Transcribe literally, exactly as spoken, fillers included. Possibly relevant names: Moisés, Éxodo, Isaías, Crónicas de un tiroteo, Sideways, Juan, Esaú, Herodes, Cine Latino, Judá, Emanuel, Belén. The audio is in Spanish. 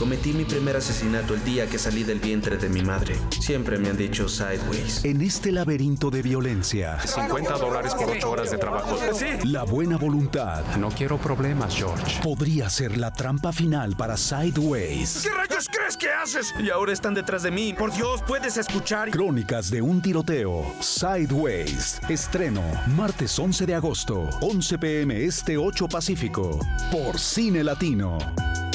Cometí mi primer asesinato el día que salí del vientre de mi madre. Siempre me han dicho Sideways. En este laberinto de violencia. cincuenta dólares por ocho horas de trabajo. ¿Sí? La buena voluntad. No quiero problemas, George. Podría ser la trampa final para Sideways. ¿Qué rayos crees que haces? Y ahora están detrás de mí. Por Dios, ¿puedes escuchar? Crónicas de un tiroteo. Sideways. Estreno martes once de agosto, once p m este, ocho Pacífico. Por Cine Latino.